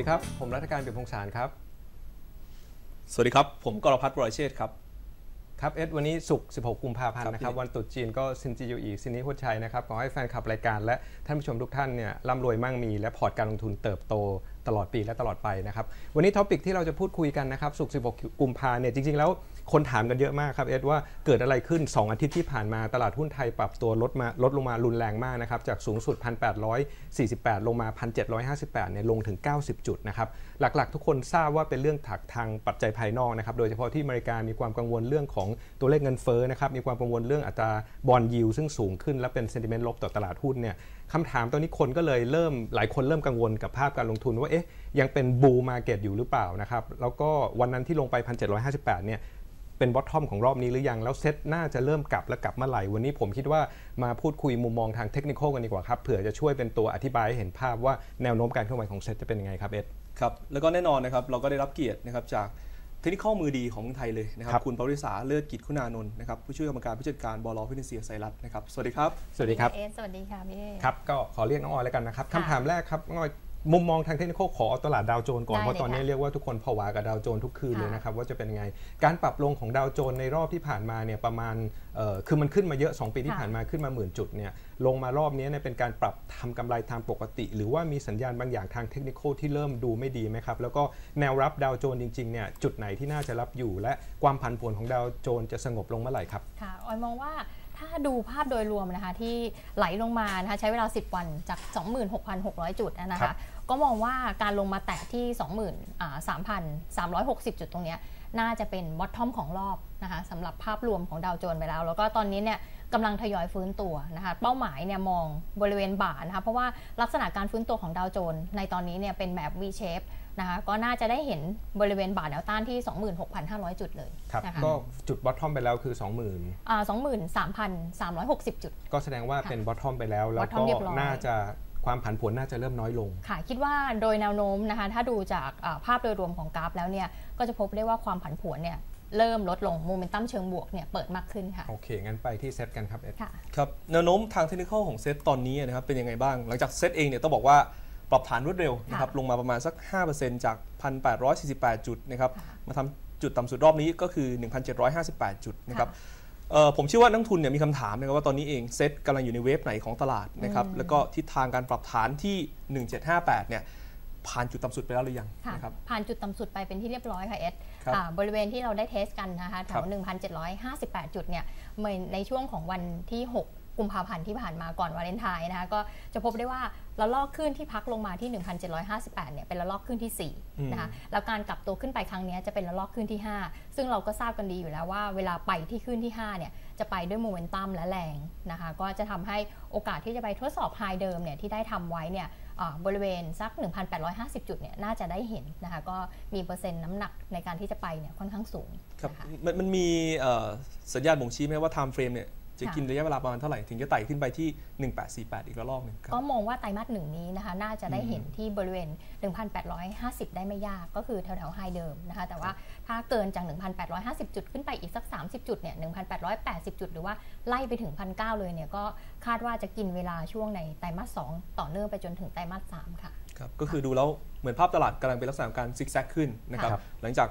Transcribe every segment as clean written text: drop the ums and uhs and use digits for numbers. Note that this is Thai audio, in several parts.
สวัสดีครับผมรัฐการเปี่ยมพงษ์สารครับสวัสดีครับผมกรพัฒน์วรเชษฐ์ครับครับเอ็ดวันนี้ศุกร์16 กุมภาพันธ์นะครับวันตรุษจีนก็ซินจียูอีซินนี่โคชัยนะครับขอให้แฟนคลับรายการและท่านผู้ชมทุกท่านเนี่ยร่ำรวยมั่งมีและพอร์ตการลงทุนเติบโตตลอดปีและตลอดไปนะครับวันนี้ท็อปิกที่เราจะพูดคุยกันนะครับศุกร์16 กุมภาเนี่ยจริงๆแล้วคนถามกันเยอะมากครับเอ็ดว่าเกิดอะไรขึ้น2 อาทิตย์ที่ผ่านมาตลาดหุ้นไทยปรับตัวลดลงมารุนแรงมากนะครับจากสูงสุด 1,848 ลงมา 1,758 เนี่ยลงถึง90จุดนะครับหลักๆทุกคนทราบว่าเป็นเรื่องถักทางปัจจัยภายนอกนะครับโดยเฉพาะที่อเมริกามีความกังวลเรื่องของตัวเลขเงินเฟ้อนะครับมีความกังวลเรื่องอัตราบอนด์ยิลด์ซึ่งสูงขึ้นและเป็นเซนติเมนต์ลบต่อตลาดหุ้นเนี่ยคำถามตอนนี้คนก็เลยหลายคนเริ่มกังวลกับภาพการลงทุนว่าเอ๊ะยังเป็นบูมาร์เก็ตอยู่หรือเปล่านะครับแล้วก็วันนั้นที่ลงไป 1,758 เนี่ยเป็นบอททอมของรอบนี้หรือยังแล้วเซตน่าจะเริ่มกลับและกลับเมื่อไหร่วันนี้ผมคิดว่ามาพูดคุยมุมมองทางเทคนิคกันดีกว่าครับเผื่อจะช่วยเป็นตัวอธิบายให้เห็นภาพว่าแนวโน้มการเคลื่อนไหวของเซตจะเป็นยังไงครับเอ็ดครับแล้วก็แน่นอนนะครับเราก็ได้รับเกียรตินะครับจากเทคนิคมือดีของไทยเลยนะครับคุณปริษาเลิศกิจคุณานนท์นะครับผู้ช่วยกรรมการผู้จัดการบล.ฟินแลนเซียไซรัสนะครับสวัสดีครับสวัสดีครับเอสสวัสดีค่ะพี่เอครับก็ขอเรียกน้องออยแล้วกันนะครับคำถามแรกครับน้อยมุมมองทางเทคนิคขอเอาตลาดดาวโจนส์ก่อนเพราะตอนนี้เรียกว่าทุกคนผวากับดาวโจนส์ทุกคืนเลยนะครับว่าจะเป็นไงการปรับลงของดาวโจนส์ในรอบที่ผ่านมาเนี่ยประมาณคือมันขึ้นมาเยอะ2ปีที่ผ่านมาขึ้นมา10,000 จุดเนี่ยลงมารอบนี้เนี่ยเป็นการปรับทำกำไรตามปกติหรือว่ามีสัญญาณบางอย่างทางเทคนิคที่เริ่มดูไม่ดีไหมครับแล้วก็แนวรับดาวโจนส์จริงๆเนี่ยจุดไหนที่น่าจะรับอยู่และความผันผวนของดาวโจนส์จะสงบลงเมื่อไหร่ครับค่ะออยมองว่าถ้าดูภาพโดยรวมนะคะที่ไหลลงมานะคะใช้เวลา10วันจาก 26,600 จุดนะคะก็มองว่าการลงมาแตะที่ 23,360 จุดตรงนี้น่าจะเป็นบอททอมของรอบนะคะสำหรับภาพรวมของดาวโจนส์ไปแล้วแล้วก็ตอนนี้เนี่ยกำลังทยอยฟื้นตัวนะคะเป้าหมายเนี่ยมองบริเวณบ่านะคะเพราะว่าลักษณะการฟื้นตัวของดาวโจนส์ในตอนนี้เนี่ยเป็นแบบ V shapeนะคะก็น่าจะได้เห็นบริเวณบาทแนวต้านที่ 26,500 จุดเลยครับก็จุดบอททอมไปแล้วคือ 23,360 จุดก็แสดงว่าเป็นบอททอมไปแล้วแล้วก็น่าจะความผันผวนน่าจะเริ่มน้อยลงค่ะคิดว่าโดยแนวโน้มนะคะถ้าดูจากภาพโดยรวมของกราฟแล้วเนี่ยก็จะพบได้ว่าความผันผวนเนี่ยเริ่มลดลงโมเมนตัมเชิงบวกเนี่ยเปิดมากขึ้นค่ะโอเคงั้นไปที่เซตกันครับเอ็ดครับแนวโน้มทางเทคนิคของเซตตอนนี้นะครับเป็นยังไงบ้างหลังจากเซตเองเนี่ยต้องบอกว่าปรับฐานรวดเร็วนะครับลงมาประมาณสัก 5% จาก 1,848 จุดนะครับมาทำจุดต่ำสุดรอบนี้ก็คือ 1,758 จุดนะครับผมเชื่อว่านักทุนเนี่ยมีคำถามนะครับว่าตอนนี้เองเซตกำลังอยู่ในเวฟไหนของตลาดนะครับแล้วก็ทิศทางการปรับฐานที่ 1,758 เนี่ยผ่านจุดต่ำสุดไปแล้วหรือยังนะครับผ่านจุดต่ำสุดไปเป็นที่เรียบร้อยค่ะเอสบริเวณที่เราได้เทสกันนะคะแถว 1,758 จุดเนี่ยในช่วงของวันที่6 กุมภาพันธ์ที่ผ่านมาก่อนวาเลนไทน์นะคะก็จะพบได้ว่าระลอกขึ้นที่พักลงมาที่ 1,758 เนี่ยเป็นระลอกขึ้นที่4นะคะแล้วการกลับตัวขึ้นไปครั้งนี้จะเป็นระลอกขึ้นที่5ซึ่งเราก็ทราบกันดีอยู่แล้วว่าเวลาไปที่ขึ้นที่5เนี่ยจะไปด้วยโมเมนตัมและแรงนะคะก็จะทำให้โอกาสที่จะไปทดสอบไฮเดิมเนี่ยที่ได้ทำไว้เนี่ยบริเวณสัก 1,850 จุดเนี่ยน่าจะได้เห็นนะคะก็มีเปอร์เซ็นต์น้ำหนักในการที่จะไปเนี่ยค่อนข้างสูงครับมันมีสัญญาณบ่งชี้ไหมว่าไทม์เฟรมเนี่ยจะกินระยะเวลาประมาณเท่าไหร่ถึงจะไต่ขึ้นไปที่ 1,848 อีกรอบหนึ่งก็มองว่าไตรมาสหนึ่งนี้นะคะน่าจะได้เห็นที่บริเวณ 1,850 ได้ไม่ยากก็คือแถวๆไฮเดิมนะคะแต่ว่าถ้าเกินจาก 1,850 จุดขึ้นไปอีกสัก30จุดเนี่ย 1,880 จุดหรือว่าไล่ไปถึง 1,900 เลยเนี่ยก็คาดว่าจะกินเวลาช่วงในไตรมาส2ต่อเนื่องไปจนถึงไตรมาส3ค่ะครับก็คือดูแล้วเหมือนภาพตลาดกำลังเป็นลักษณะการซิกแซกขึ้นนะครับหลังจาก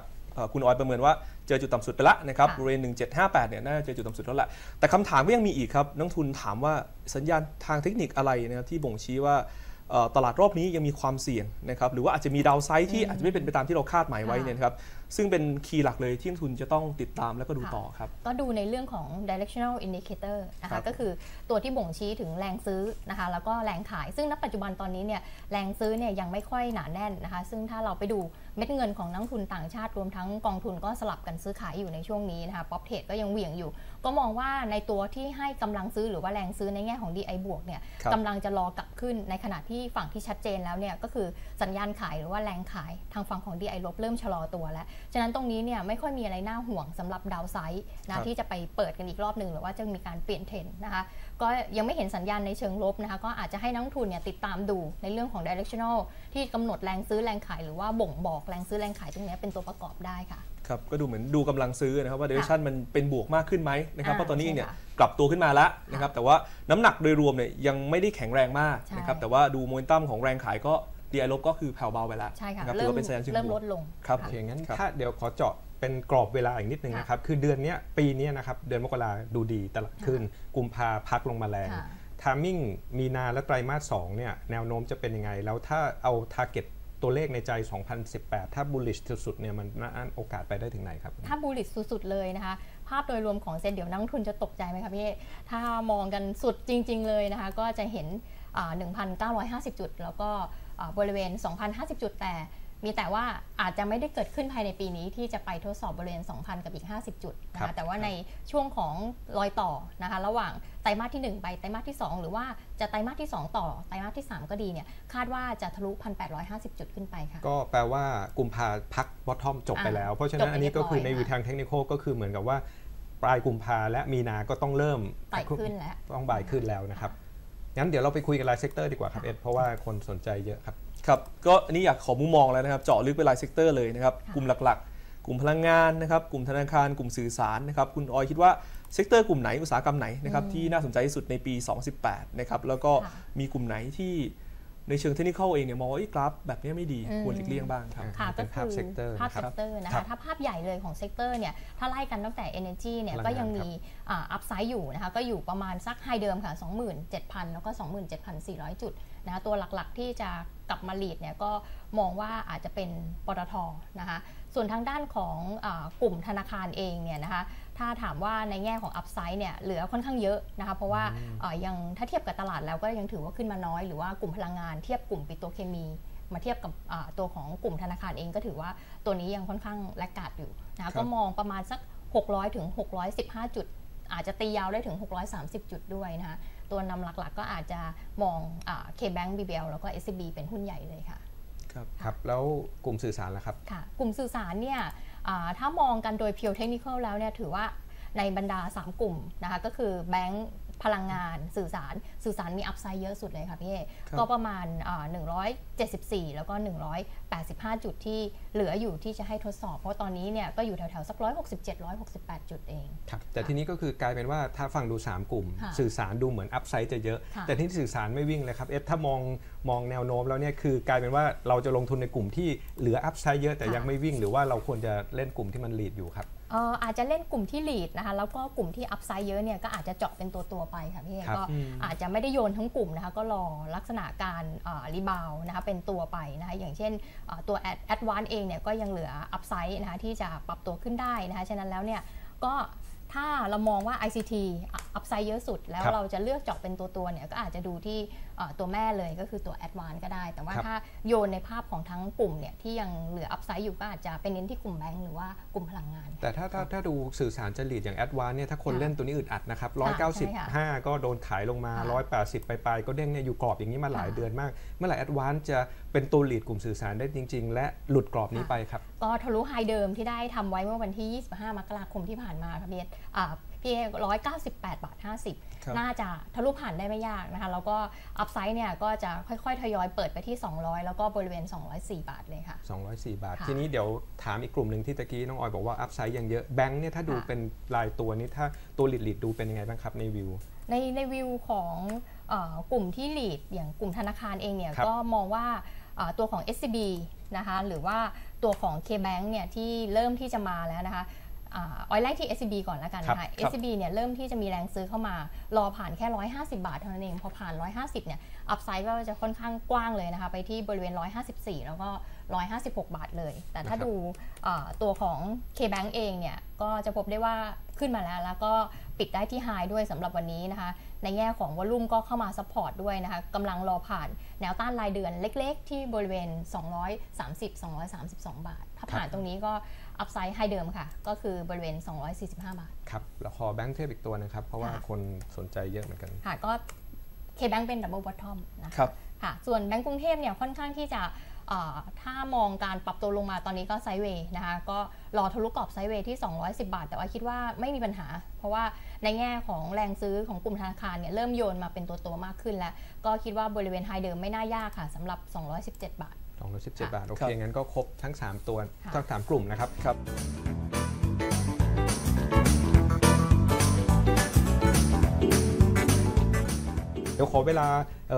คุณออยประเมินว่าเจอจุดต่ำสุดไปละนะครับบริเวณ 1,758 เนี่ยน่าจะเจอจุดต่ำสุดแล้วแหละแต่คำถามก็ยังมีอีกครับนักทุนถามว่าสัญญาณทางเทคนิคอะไรนะครับที่บ่งชี้ว่าตลาดรอบนี้ยังมีความเสี่ยงนะครับหรือว่าอาจจะมีดาวไซด์ที่อาจจะไม่เป็นไปตามที่เราคาดหมายไว้เนี่ยครับซึ่งเป็นคีย์หลักเลยที่นักทุนจะต้องติดตามแล้วก็ดูต่อครับก็ดูในเรื่องของ directional indicator นะคะก็คือตัวที่บ่งชี้ถึงแรงซื้อนะคะแล้วก็แรงขายซึ่งณปัจจุบันตอนนี้เนี่ยแรงซื้อเนี่ยยังไม่ค่อยหนาแน่นนะคะซึ่งถ้าเราไปดูเม็ดเงินของนักทุนต่างชาติรวมทั้งกองทุนก็สลับกันซื้อขายอยู่ในช่วงนี้นะคะป๊อปเทรดก็ยังเหวี่ยงอยู่ก็มองว่าในตัวที่ให้กำลังซื้อหรือว่าแรงซื้อในแง่ของ DI บวกเนี่ยกำลังจะรอกลับขึ้นในขณะที่ฝั่งที่ชัดเจนแล้วเนี่ยก็คือสัญญาณขายหรือว่าแรงขายทางฝั่งของ DI ลบเริ่มชะลอตัวแล้วฉะนั้นตรงนี้เนี่ยไม่ค่อยมีอะไรน่าห่วงสำหรับดาวไซด์นะที่จะไปเปิดกันอีกรอบหนึ่งหรือว่าจะมีการเปลี่ยนเทรนด์นะคะก็ยังไม่เห็นสัญญาณในเชิงลบนะคะก็อาจจะให้นักลงทุนเนี่ยติดตามดูในเรื่องของ directional ที่กำหนดแรงซื้อแรงขายหรือว่าบ่งบอกแรงซื้อแรงขายตรงนี้เป็นตัวประกอบได้ค่ะครับก็ดูเหมือนดูกำลังซื้อนะครับว่า direction มันเป็นบวกมากขึ้นไหมนะครับเพราะตอนนี้เนี่ยกลับตัวขึ้นมาแล้วนะครับแต่ว่าน้ำหนักโดยรวมเนี่ยยังไม่ได้แข็งแรงมากนะครับแต่ว่าดูโมเมนตัมของแรงขายก็ DI ลบก็คือแผ่วเบาไปแล้วใช่ค่ะเริ่มลดลงครับโอเคงั้นถ้าเดี๋ยวขอเจาะเป็นกรอบเวลาอีกนิดนึงนะครับคือเดือนนี้ปีนี้นะครับเดือนมกราดูดีตลาดขึ้นกุมภาพักลงมาแรงไทมิ่งมีนาและไตรมาส2เนี่ยแนวโน้มจะเป็นยังไงแล้วถ้าเอาทาร์เก็ตตัวเลขในใจ2018ถ้า bullish สุดๆเนี่ยมันโอกาสไปได้ถึงไหนครับถ้า bullish สุดๆเลยนะคะภาพโดยรวมของเซ็นเดี๋ยวนักทุนจะตกใจไหมครับพี่ถ้ามองกันสุดจริงๆเลยนะคะก็จะเห็น 1,950 จุดแล้วก็บริเวณ 2,050 จุดแต่มีแต่ว่าอาจจะไม่ได้เกิดขึ้นภายในปีนี้ที่จะไปทดสอบบริเวณ 2,000 กับอีก50 จุดนะคะแต่ว่าในช่วงของรอยต่อนะคะระหว่างไตรมาสที่1ไปไตรมาสที่2หรือว่าจะไตรมาสที่2ต่อไตรมาสที่3ก็ดีเนี่ยคาดว่าจะทะลุ 1,850 จุดขึ้นไปค่ะก็แปลว่ากุมภาพักบอททอมจบไปแล้วเพราะฉะนั้นอันนี้ก็คือในวิทางเทคนิคก็คือเหมือนกับว่าปลายกุมภาและมีนาก็ต้องเริ่มไต่ขึ้นแล้วต้องบ่ายขึ้นแล้วนะครับงั้นเดี๋ยวเราไปคุยกับรายเซกเตอร์ดีกว่าครับเอ็ดเพราะว่าคนสนใจเยอะครับครับก็อันนี้อยากขอมุมมองแล้วนะครับเจาะลึกไปรายเซกเตอร์เลยนะครับกลุ่มหลักๆกลุ่มพลังงานนะครับกลุ่มธนาคารกลุ่มสื่อสารนะครับคุณออยคิดว่าเซกเตอร์กลุ่มไหนอุตสาหกรรมไหนนะครับที่น่าสนใจที่สุดในปี2018นะครับแล้วก็มีกลุ่มไหนที่ในเชิงเทคนิคเองเนี่ยมองว่ากราฟแบบนี้ไม่ดีควรหลีกเลี่ยงบ้างครับค่ะก็คือภาพเซกเตอร์นะคะถ้าภาพใหญ่เลยของเซกเตอร์เนี่ยถ้าไล่กันตั้งแต่ Energy เนี่ยก็ยังมีอัพไซด์อยู่นะคะก็อยู่ประมาณสักไฮเดิมค่ะ 27,000 แล้วก็ 27,400 จุดนะคะตัวหลักๆที่จะกลับมาลีดเนี่ยก็มองว่าอาจจะเป็นปตท.นะคะส่วนทางด้านของกลุ่มธนาคารเองเนี่ยนะคะถ้าถามว่าในแง่ของอัพไซด์เนี่ยเหลือค่อนข้างเยอะนะคะเพราะว่ายังถ้าเทียบกับตลาดแล้วก็ยังถือว่าขึ้นมาน้อยหรือว่ากลุ่มพลังงานเทียบกลุ่มปิโตรเคมีมาเทียบกับตัวของกลุ่มธนาคารเองก็ถือว่าตัวนี้ยังค่อนข้างแลกขาดอยู่นะคะก็มองประมาณสัก600ถึง615จุดอาจจะตียาวได้ถึง630จุดด้วยนะคะตัวนำหลักๆก็อาจจะมอง K-Bank BBL แล้วก็ SCB เป็นหุ้นใหญ่เลยค่ะครับครับแล้วกลุ่มสื่อสารล่ะครับค่ะกลุ่มสื่อสารเนี่ยถ้ามองกันโดย Pure Technical แล้วเนี่ยถือว่าในบรรดา3กลุ่มนะคะก็คือแบงก์พลังงานสื่อสารมีอัพไซด์เยอะสุดเลยค่ะพี่เอ๋ก็ประมาณ174แล้วก็185จุดที่เหลืออยู่ที่จะให้ทดสอบเพราะตอนนี้เนี่ยก็อยู่แถวๆสัก167-168จุดเองครับแต่ทีนี้ก็คือกลายเป็นว่าถ้าฟังดู3กลุ่มสื่อสารดูเหมือนอัพไซด์จะเยอะแต่ที่สื่อสารไม่วิ่งเลยครับเอสถ้ามองแนวโน้มแล้วเนี่ยคือกลายเป็นว่าเราจะลงทุนในกลุ่มที่เหลืออัพไซด์เยอะแต่ยังไม่วิ่งหรือว่าเราควรจะเล่นกลุ่มที่มันลีดอยู่ครับอาจจะเล่นกลุ่มที่ลีดนะคะแล้วก็กลุ่มที่อัพไซด์เยอะเนี่ยก็อาจจะเจาะเป็นตัวๆไปค่ะพี่ก็อาจจะไม่ได้โยนทั้งกลุ่มนะคะก็รอลักษณะการรีบาวนะคะเป็นตัวไปนะคะอย่างเช่นตัวแอดวานซ์เองเนี่ยก็ยังเหลืออัพไซด์นะคะที่จะปรับตัวขึ้นได้นะคะฉะนั้นแล้วเนี่ยก็ถ้าเรามองว่า ICT อัพไซด์เยอะสุดแล้วเราจะเลือกเจาะเป็นตัวๆเนี่ยก็อาจจะดูที่ตัวแม่เลยก็คือตัว Advance ก็ได้แต่ว่าถ้าโยนในภาพของทั้งกลุ่มเนี่ยที่ยังเหลืออัพไซด์อยู่ก็อาจจะเป็นเน้นที่กลุ่มแบงก์หรือว่ากลุ่มพลังงานแต่ถ้าดูสื่อสารจริตอย่าง Advance เนี่ยถ้าคนเล่นตัวนี้อึดอัดนะครับ195ก็โดนขายลงมา180ไปก็เด้งเนี่ยอยู่กรอบอย่างนี้มาหลายเดือนมากเมื่อไหร่ Advance จะเป็นตัวลีดกลุ่มสื่อสารได้จริงๆและหลุดกรอบนี้ไปครับก็ทะลุไฮเดิมที่ได้ทำไว้เมื่อวันที่25มกราคมที่ผ่านมาครับพี่198.50 น่าจะทะลุผ่านได้ไม่ยากนะคะแล้วก็อัพไซด์เนี่ยก็จะค่อยๆทยอยเปิดไปที่200แล้วก็บริเวณ204 บาทเลยค่ะ204 บาททีนี้เดี๋ยวถามอีกกลุ่มหนึ่งที่ตะกี้น้องออยบอกว่าอัพไซด์ยังเยอะแบงค์เนี่ยถ้าดูเป็นรายตัวนี้ถ้าตัวลีดดูเป็นยังไงบ้างครับในวิวในวิวของกลุ่มที่ลีดอย่างกลุ่มธนาคารเองเนี่ยก็มองว่าตัวของ SCB นะคะหรือว่าตัวของ K-Bank เนี่ยที่เริ่มที่จะมาแล้วนะคะออยไล่ที่ SCB ก่อนแล้วกันนะคะ SCB เนี่ยเริ่มที่จะมีแรงซื้อเข้ามารอผ่านแค่150 บาทเท่านั้นเองพอผ่าน150เนี่ยอัพไซด์ก็จะค่อนข้างกว้างเลยนะคะไปที่บริเวณ154แล้วก็156 บาทเลยแต่ถ้าดูตัวของ K-Bank เองเนี่ยก็จะพบได้ว่าขึ้นมาแล้วก็ปิดได้ที่ไฮด้วยสำหรับวันนี้นะคะในแง่ของวอลุ่มก็เข้ามาซัพพอร์ตด้วยนะคะกำลังรอผ่านแนวต้านรายเดือนเล็กๆที่บริเวณ232 บาทถ้าผ่านตรงนี้ก็อัพไซด์ไฮเดิมค่ะก็คือบริเวณ245 บาทครับแล้วขอแบงค์เทพอีกตัวนะครับเพราะว่าคนสนใจเยอะเหมือนกันค่ะก็ K-Bank เป็น Double Bottom นะครับค่ะส่วนแบงก์กรุงเทพเนี่ยค่อนข้างที่จะถ้ามองการปรับตัวลงมาตอนนี้ก็ไซด์เวย์นะคะก็รอทะลุกรอบไซด์เวย์ที่210 บาทแต่ว่าคิดว่าไม่มีปัญหาเพราะว่าในแง่ของแรงซื้อของกลุ่มธนาคารเนี่ยเริ่มโยนมาเป็นตัวมากขึ้นแล้วก็คิดว่าบริเวณไฮเดิมไม่น่ายากค่ะสำหรับ217 บาท217 บาทโอเคงั้นก็ครบทั้ง3ตัวทั้ง3กลุ่มนะครับครับ ดี๋ยวขอเวลา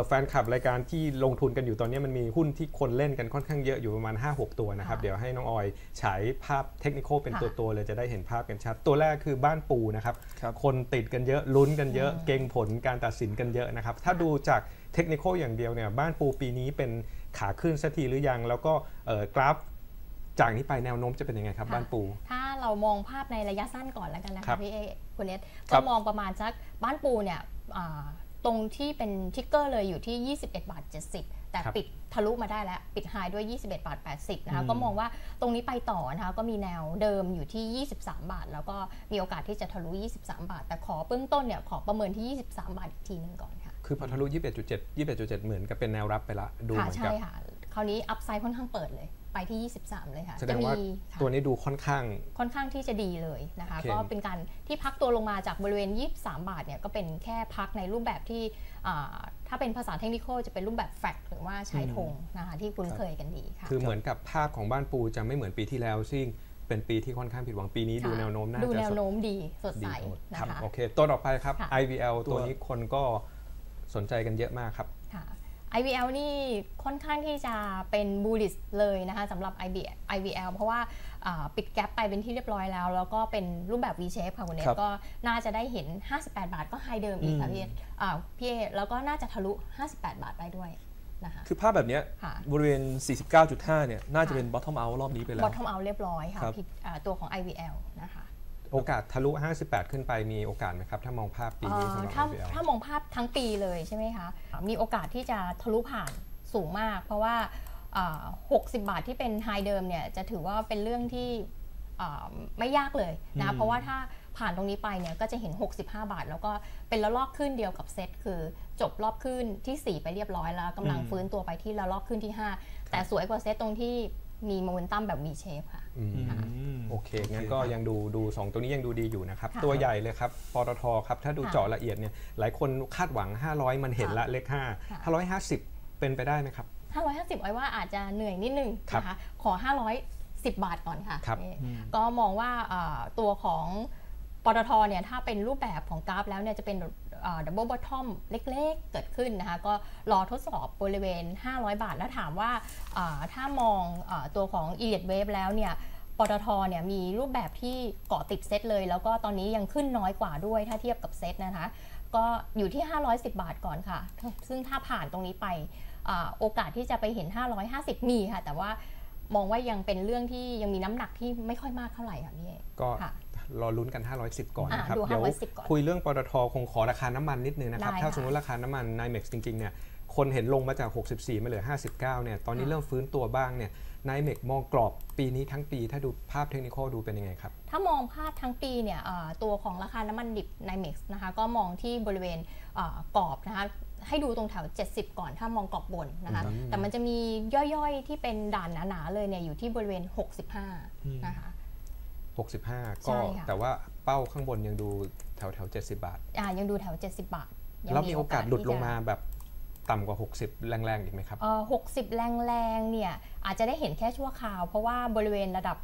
แฟนคลับรายการที่ลงทุนกันอยู่ตอนนี้มันมีหุ้นที่คนเล่นกันค่อนข้างเยอะอยู่ประมาณ 5-6 ตัวนะครับเดี๋ยวให้น้องออยฉายภาพเทคนิคเป็นตัวๆเลยจะได้เห็นภาพกันชัดตัวแรกคือบ้านปูนะครับคนติดกันเยอะลุ้นกันเยอะเก่งผลการตัดสินกันเยอะนะครับถ้าดูจากเทคนิคอย่างเดียวเนี่ยบ้านปูปีนี้เป็นขาขึ้นสักทีหรือยังแล้วก็กราฟจากนี้ไปแนวโน้มจะเป็นยังไงครับบ้านปูถ้าเรามองภาพในระยะสั้นก่อนแล้วกันนะคะพี่เอคุณเนทก็มองประมาณจากบ้านปูเนี่ยตรงที่เป็นทิกเกอร์เลยอยู่ที่ 21.70 แต่ปิดทะลุมาได้แล้วปิดไฮด้วย 21.80 นะคะก็มองว่าตรงนี้ไปต่อนะคะก็มีแนวเดิมอยู่ที่ 23 บาทแล้วก็มีโอกาสที่จะทะลุ 23 บาทแต่ขอเบื้องต้นเนี่ยขอประเมินที่ 23 บาทอีกทีนึงก่อนค่ะคือพอทะลุ 21.7 เหมือนกับเป็นแนวรับไปละดูเหมือนกับใช่ค่ะคราวนี้อัพไซด์ค่อนข้างเปิดเลยไปที่ 23 เลยค่ะจะมีตัวนี้ดูค่อนข้างที่จะดีเลยนะคะก็เป็นการที่พักตัวลงมาจากบริเวณ 23 บาทเนี่ยก็เป็นแค่พักในรูปแบบที่ถ้าเป็นภาษาเทคนิคจะเป็นรูปแบบแฟลกหรือว่าใช้ธงนะคะที่คุ้นเคยกันดีค่ะคือเหมือนกับภาพของบ้านปูจะไม่เหมือนปีที่แล้วซึ่งเป็นปีที่ค่อนข้างผิดหวังปีนี้ดูแนวโน้มน่าจะดูแนวโน้มดีสดใสนะคะโอเคตัวต่อไปครับ IVL ตัวนี้คนก็สนใจกันเยอะมากครับIVL นี่ค่อนข้างที่จะเป็นบูลลิชเลยนะคะสำหรับ IVL เพราะว่าปิดแกลบไปเป็นที่เรียบร้อยแล้วแล้วก็เป็นรูปแบบ V-shape ค่ะคุณเนทก็น่าจะได้เห็น58 บาทก็ไฮเดิมอีกค่ะพี่เอแล้วก็น่าจะทะลุ58 บาทได้ด้วยนะคะคือภาพแบบนี้บริเวณ 49.5 เนี่ยน่าจะเป็น bottom out รอบนี้ไปแล้ว bottom out เรียบร้อยค่ะตัวของ IVL นะคะโอกาสทะลุ58ขึ้นไปมีโอกาสไหมครับถ้ามองภาพปีนี้สำหรับ IVL ถ้ามองภาพทั้งปีเลยใช่ไหมคะมีโอกาสที่จะทะลุผ่านสูงมากเพราะว่า60 บาทที่เป็นไฮเดิมเนี่ยจะถือว่าเป็นเรื่องที่ไม่ยากเลยนะเพราะว่าถ้าผ่านตรงนี้ไปเนี่ยก็จะเห็น65 บาทแล้วก็เป็นระลอกขึ้นเดียวกับเซตคือจบรอบขึ้นที่4ไปเรียบร้อยแล้วกำลังฟื้นตัวไปที่ระลอกขึ้นที่5แต่สวยกว่าเซตตรงที่มีโมเมนตัมแบบมีเชฟค่ะโอเคงั้นก็ยังดู2ตัวนี้ยังดูดีอยู่นะครับตัวใหญ่เลยครับปตท.ครับถ้าดูเจาะละเอียดเนี่ยหลายคนคาดหวัง500มันเห็นละเลข5 550เป็นไปได้ไหมครับ550ไว้ว่าอาจจะเหนื่อยนิดนึงนะคะขอ510บาทก่อนค่ะก็มองว่าตัวของปตท.เนี่ยถ้าเป็นรูปแบบของกราฟแล้วเนี่ยจะเป็นดับเบิลบอททอมเล็กๆเกิดขึ้นนะคะก็รอทดสอบบริเวณ500 บาทแล้วถามว่าถ้ามองตัวของ Elliott Wave แล้วเนี่ยปตท.เนี่ยมีรูปแบบที่เกาะติดเซตเลยแล้วก็ตอนนี้ยังขึ้นน้อยกว่าด้วยถ้าเทียบกับเซตนะคะก็อยู่ที่510บาทก่อนค่ะซึ่งถ้าผ่านตรงนี้ไปโอกาสที่จะไปเห็น550มีค่ะแต่ว่ามองว่ายังเป็นเรื่องที่ยังมีน้ำหนักที่ไม่ค่อยมากเท่าไหร่ค่ะพี่เอกก็รอลุ้นกัน510ก่อนนะครับเดี๋ยวคุยเรื่องปตท.คงขอราคาน้ำมันนิดนึงนะครับถ้าสมมติราคาน้ำมัน NYMEX จริงๆเนี่ยคนเห็นลงมาจาก64มาเหลือ59เนี่ยตอนนี้เริ่มฟื้นตัวบ้างเนี่ย NYMEX มองกรอบปีนี้ทั้งปีถ้าดูภาพเทคนิคดูเป็นยังไงครับถ้ามองภาพทั้งปีเนี่ยตัวของราคาน้ำมันดิบ NYMEX นะคะก็มองที่บริเวณกรอบนะคะให้ดูตรงแถว70ก่อนถ้ามองกรอบบนนะคะแต่มันจะมีย่อยๆที่เป็นด่านหนาๆเลยเนี่ยอยู่ที่บริเวณ65นะคะ65ก็แต่ว่าเป้าข้างบนยังดูแถว70บาทยังดูแถว70บาทแล้วมีโอกาสหลุดลงมาแบบต่ำกว่า60แรงๆอีกไหมครับ60แรงๆเนี่ยอาจจะได้เห็นแค่ชั่วคราวเพราะว่าบริเวณระดับ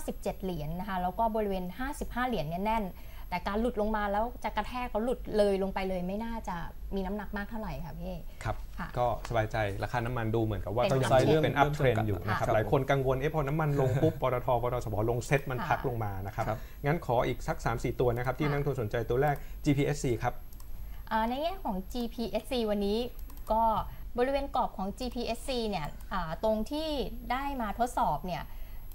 57เหรียญนะคะแล้วก็บริเวณ55เหรียญเนี่ยแน่นแต่การหลุดลงมาแล้วจะกระแทกก็หลุดเลยลงไปเลยไม่น่าจะมีน้ำหนักมากเท่าไหร่ค่ะพี่ครับก็สบายใจราคาน้ำมันดูเหมือนกับว่าก็ยังเป็นอัพเทรนด์อยู่นะครับหลายคนกังวลพอน้ำมันลงปุ๊บปตท.ปตสบ.ลงเซ็ตมันพักลงมานะครับงั้นขออีกสัก 3-4 ตัวนะครับที่นักลงทุนสนใจตัวแรก GPSC ครับในแง่ของ GPSC วันนี้ก็บริเวณกรอบของ GPSC เนี่ยตรงที่ได้มาทดสอบเนี่ย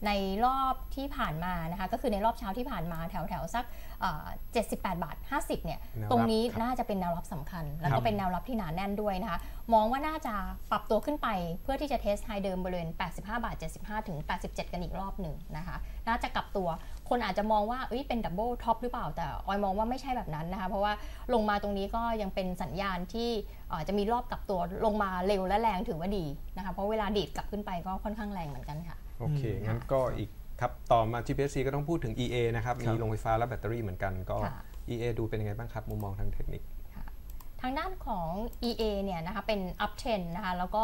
ในรอบที่ผ่านมานะคะก็คือในรอบเช้าที่ผ่านมาแถวสัก78.50 บาทเนี่ยตรงนี้น่าจะเป็นแนวรับสำคัญแล้วก็เป็นแนวรับที่หนาแน่นด้วยนะคะมองว่าน่าจะปรับตัวขึ้นไปเพื่อที่จะเทสไฮเดิมบริเวณ85.75 บาทถึง87กันอีกรอบหนึ่งนะคะน่าจะกลับตัวคนอาจจะมองว่าเป็นดับเบิลท็อปหรือเปล่าแต่ออยมองว่าไม่ใช่แบบนั้นนะคะเพราะว่าลงมาตรงนี้ก็ยังเป็นสัญญาณที่จะมีรอบกลับตัวลงมาเร็วและแรงถือว่าดีนะคะเพราะเวลาดีดกลับขึ้นไปก็ค่อนข้างแรงเหมือนกันค่ะโอเคงั้นก็อีกครับต่อมา GPSC ก็ต้องพูดถึง EA นะครับมีโรงไฟฟ้าและแบตเตอรี่เหมือนกันก็ EA ดูเป็นยังไงบ้างครับมุมมองทางเทคนิค ทางด้านของ EA เนี่ยนะคะเป็น uptrend นะคะแล้วก็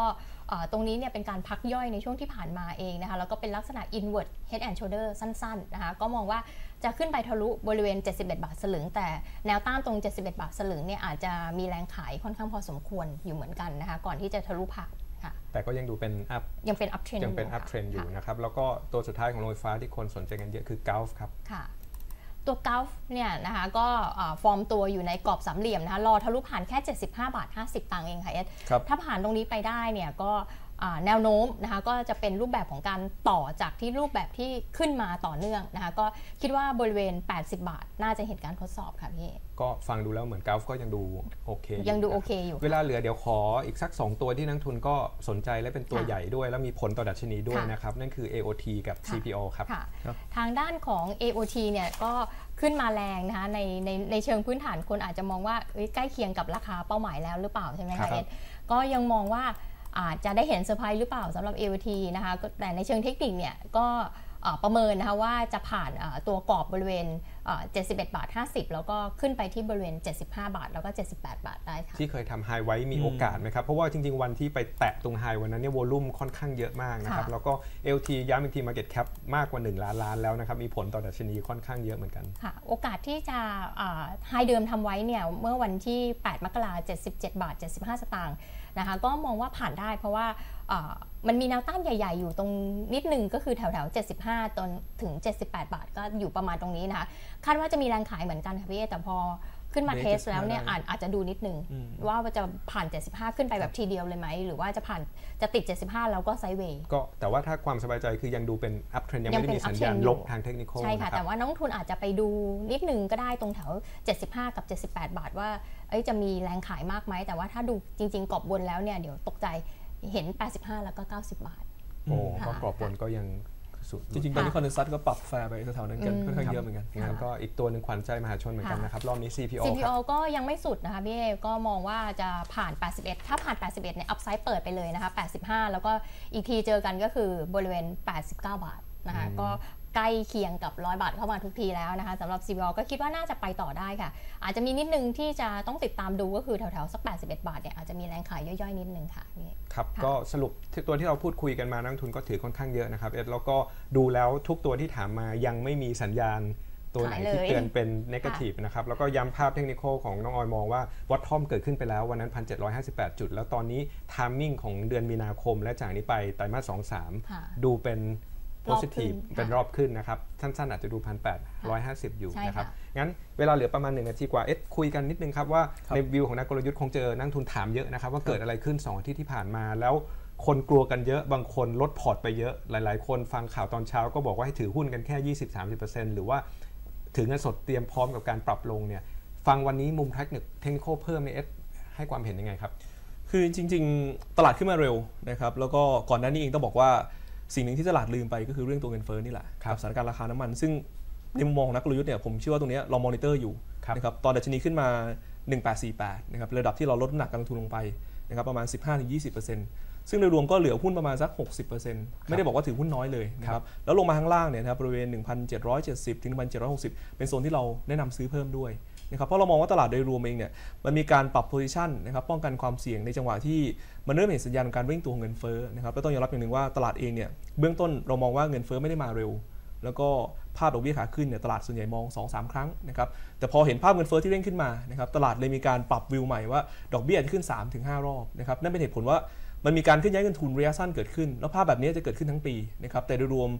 ตรงนี้เนี่ยเป็นการพักย่อยในช่วงที่ผ่านมาเองนะคะแล้วก็เป็นลักษณะ inward head and shoulder สั้นๆนะคะก็มองว่าจะขึ้นไปทะลุบริเวณ71บาทสลึงแต่แนวต้านตรง71บาทสลึงเนี่ยอาจจะมีแรงขายค่อนข้างพอสมควรอยู่เหมือนกันนะคะก่อนที่จะทะลุผ่านแต่ก็ยังดูเป็นอัพยังเป็นอัพเทรนอยู่นะครับแล้วก็ตัวสุดท้ายของโรงไฟฟ้าที่คนสนใจกันเยอะคือกอล์ฟครับตัวกอล์ฟเนี่ยนะคะก็ฟอร์มตัวอยู่ในกรอบสามเหลี่ยมนะคะรอทะลุผ่านแค่75บาท50ตังค์เองค่ะเอสถ้าผ่านตรงนี้ไปได้เนี่ยก็แนวโน้มนะคะก็จะเป็นรูปแบบของการต่อจากที่รูปแบบที่ขึ้นมาต่อเนื่องนะคะก็คิดว่าบริเวณ80บาทน่าจะเห็นการทดสอบค่ะพี่ก็ฟังดูแล้วเหมือนกอล์ฟก็ยังดูโอเคอยู่เวลาเหลือเดี๋ยวขออีกสัก2ตัวที่นักทุนก็สนใจและเป็นตัวใหญ่ด้วยแล้วมีผลต่อดัชนีด้วยนะครับนั่นคือ AOT กับ CPO ครับทางด้านของ AOT เนี่ยก็ขึ้นมาแรงนะคะในเชิงพื้นฐานคนอาจจะมองว่าใกล้เคียงกับราคาเป้าหมายแล้วหรือเปล่าใช่ไหมคะเอสก็ยังมองว่าอาจจะได้เห็นเซอร์ไพรส์หรือเปล่าสำหรับ AOT นะคะแต่ในเชิงเทคนิคเนี่ยก็ประเมินนะคะว่าจะผ่านตัวกรอบบริเวณ71บาท50แล้วก็ขึ้นไปที่บริเวณ75บาทแล้วก็78บาทได้ค่ะที่เคยทำไฮไว้มีโอกาสไหมครับเพราะว่าจริงๆวันที่ไปแตะตรงไฮวันนั้นเนี่ยวอลุ่มค่อนข้างเยอะมากนะครับแล้วก็ LT ย้ำอีกที Market Cap มากกว่า1ล้านล้านแล้วนะครับมีผลต่อดัชนีค่อนข้างเยอะเหมือนกันค่ะโอกาสที่จะไฮเดิมทำไว้เนี่ยเมื่อวันที่8มกราคม77บาท75สตางค์นะคะก็มองว่าผ่านได้เพราะว่ามันมีแนวต้านใหญ่ๆอยู่ตรงนิดนึงก็คือแถวๆ75จนถึง78บาทก็อยู่ประมาณตรงนี้นะคะคาดว่าจะมีแรงขายเหมือนกันค่ะพี่แต่พอขึ้นมาเทสแล้วเนี่ยอาจจะดูนิดนึงว่าจะผ่าน75ขึ้นไปแบบทีเดียวเลยไหมหรือว่าจะผ่านจะติด75แล้วก็ไซด์เวย์ก็แต่ว่าถ้าความสบายใจคือยังดูเป็นอัพเทรนด์ยังไม่ได้มีสัญญาณลบทางเทคนิคอลใช่ค่ะแต่ว่านักลงทุนอาจจะไปดูนิดนึงก็ได้ตรงแถว75กับ78บาทว่าจะมีแรงขายมากไหมแต่ว่าถ้าดูจริงๆกรอบบนแล้วเนี่ยเดี๋ยวตกใจเห็น85แล้วก็90บาทโอ้ก็กรอบบนก็ยังจริงๆตอนนี้คอนเดนซัตก็ปรับแฟร์ไปแถวๆนั้นกันค่อนข้างเยอะเหมือนกันนะครับก็อีกตัวหนึ่งขวัญใจมหาชนเหมือนกันนะครับรอบนี้ CPO ก็ยังไม่สุดนะคะพี่เอก็มองว่าจะผ่าน81ถ้าผ่าน81เนี่ยอัพไซด์เปิดไปเลยนะคะ85แล้วก็อีกทีเจอกันก็คือบริเวณ89บาทนะคะก็ใกล้เคียงกับ100บาทเข้ามาทุกทีแล้วนะคะสำหรับ CPO ก็คิดว่าน่าจะไปต่อได้ค่ะอาจจะมีนิดนึงที่จะต้องติดตามดูก็คือแถวๆสัก81บาทเนี่ยอาจจะมีแรงขายย่อยๆนิดนึงค่ะครับก็สรุปตัวที่เราพูดคุยกันมานักทุนก็ถือค่อนข้างเยอะนะครับเอ็ดแล้วก็ดูแล้วทุกตัวที่ถามมายังไม่มีสัญญาณตัวไหนที่เตือนเป็นเนกาทีฟนะครับแล้วก็ย้ำภาพเทคนิคของน้องออยมองว่าวัดทอมเกิดขึ้นไปแล้ววันนั้น 1,758 จุดแล้วตอนนี้ไทมิ่งของเดือนมีนาคมและจากนี้ไปไตรมาส 2-3 ดูเป็นpositive เป็นรอบขึ้นนะครับสั้นๆอาจจะดู 1,850 อยู่นะครับงั้นเวลาเหลือประมาณ1 นาทีกว่าเอสคุยกันนิดนึงครับว่าในวิวของนักกลยุทธ์คงเจอนักทุนถามเยอะนะครับว่าเกิดอะไรขึ้น2อาทิตย์ที่ผ่านมาแล้วคนกลัวกันเยอะบางคนลดพอร์ตไปเยอะหลายๆคนฟังข่าวตอนเช้าก็บอกว่าให้ถือหุ้นกันแค่ 20-30% หรือว่าถือเงินสดเตรียมพร้อมกับการปรับลงเนี่ยฟังวันนี้มุมเทคนิคเพิ่มในเอสให้ความเห็นยังไงครับคือจริงๆตลาดขึ้นมาเร็วนะครับแล้วก็ก่อนหน้านี้เองต้องบอกว่าสิ่งหนึ่งที่ตลาดลืมไปก็คือเรื่องตัวเงินเฟ้อนี่แหละครับสถานการณ์ราคาน้ำมันซึ่งในมุมมองของนักกลยุทธ์เนี่ยผมเชื่อว่าตรงนี้เรามอนิเตอร์อยู่นะครับตอนดัชนีขึ้นมา 1848 นะครับระดับที่เราลดน้ำหนักการลงทุนลงไปนะครับประมาณ 15-20% ซึ่งโดยรวมก็เหลือหุ้นประมาณสัก 60% ไม่ได้บอกว่าถือหุ้นน้อยเลยนะครับแล้วลงมาข้างล่างเนี่ยนะครับบริเวณ 1,770 ถึง 1,760 เป็นโซนที่เราแนะนำซื้อเพิ่มด้วยนะครับเพราะเรามองว่าตลาดโดยรวมเองเนี่ยมันมีการปรับ position นะครับป้องกันความเสี่ยงในจังหวะที่มันเริ่มเห็นสัญญาณการวิ่งตัวของเงินเฟ้อนะครับแล้วต้องยอมรับอย่างหนึ่งว่าตลาดเองเนี่ยเบื้องต้นเรามองว่าเงินเฟ้อไม่ได้มาเร็วแล้วก็ภาพดอกเบี้ยขาขึ้นเนี่ยตลาดส่วนใหญ่มอง 2-3 ครั้งนะครับแต่พอเห็นภาพเงินเฟ้อที่เร่งขึ้นมานะครับตลาดเลยมีการปรับวิวใหม่ว่าดอกเบี้ยจะขึ้น 3-5 รอบนะครับนั่นเป็นเหตุผลว่ามันมีการเคลื่อนย้ายเงินทุนระยะสั้นเกิดขึ้นแล้วภาพแบบนี้จะเกิดขึ้นทั้งปีนะครับแต่โดยรวม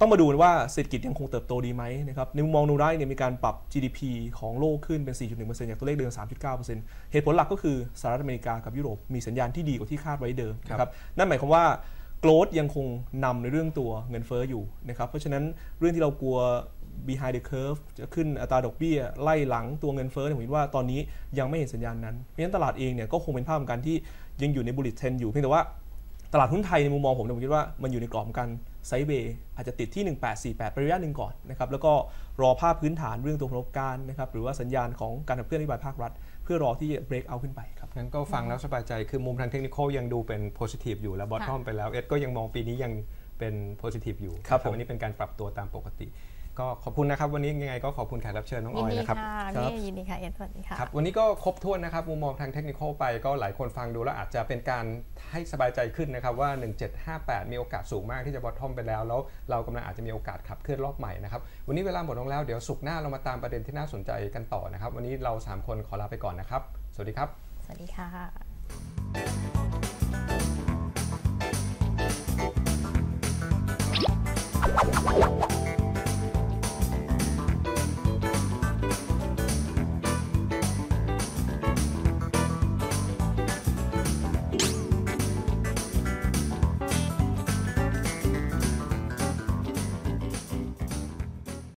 ต้องมาดูว่าเศรษฐกิจยังคงเติบโตดีไหมนะครับในมุมมองนูได้เนี่ยมีการปรับ GDP ของโลกขึ้นเป็น 4.1% จากตัวเลขเดิม 3.9% เหตุผลหลักก็คือสหรัฐอเมริกากับยุโรปมีสัญญาณที่ดีกว่าที่คาดไว้เดิมนะครับนั่นหมายความว่าโกลด์ยังคงนำในเรื่องตัวเงินเฟ้ออยู่นะครับเพราะฉะนั้นเรื่องที่เรากลัว behind the curve จะขึ้นอัตราดอกเบี้ยไล่หลังตัวเงินเฟ้อผมคิดว่าตอนนี้ยังไม่เห็นสัญญาณนั้นเพราะฉะนั้นตลาดเองเนี่ยก็คงเป็นภาพของการที่ยังอยู่ใน bullish trend อยู่เพียงแต่ว่าตลาดหุ้นไทยในมุมมองผมคิดว่ามันอยู่ในกรอบกันไซด์เวย์อาจจะติดที่1848ระยะหนึ่งก่อนนะครับแล้วก็รอภาพพื้นฐานเรื่องตัวผลประกอบการนะครับหรือว่าสัญญาณของการขับเคลื่อนนโยบายภาครัฐเพื่อรอที่จะเบรกเอาขึ้นไปครับงั้นก็ฟังแล้วสบายใจคือมุมทางเทคนิคยังดูเป็นโพซิทีฟอยู่และบอททอมไปแล้วเอสก็ยังมองปีนี้ยังเป็นโพซิทีฟอยู่ครับวันนี้เป็นการปรับตัวตามปกติ ก็ขอบคุณนะครับวันนี้ยังไงก็ขอบคุณแขกรับเชิญน้องออยนะครับยินดีค่ะเอ็นสวัสดีค่ะครับวันนี้ก็ครบถ้วนนะครับมุมมองทางเทคนิคไปก็หลายคนฟังดูแล้วอาจจะเป็นการให้สบายใจขึ้นนะครับว่า1758มีโอกาสสูงมากที่จะบอททอมไปแล้วเรากำลังอาจจะมีโอกาสขับเคลื่อนรอบใหม่นะครับวันนี้เวลาหมดลงแล้วเดี๋ยวศุกร์หน้าเรามาตามประเด็นที่น่าสนใจกันต่อนะครับวันนี้เรา3คนขอลาไปก่อนนะครับสวัสดีครับสวัสดีค่ะ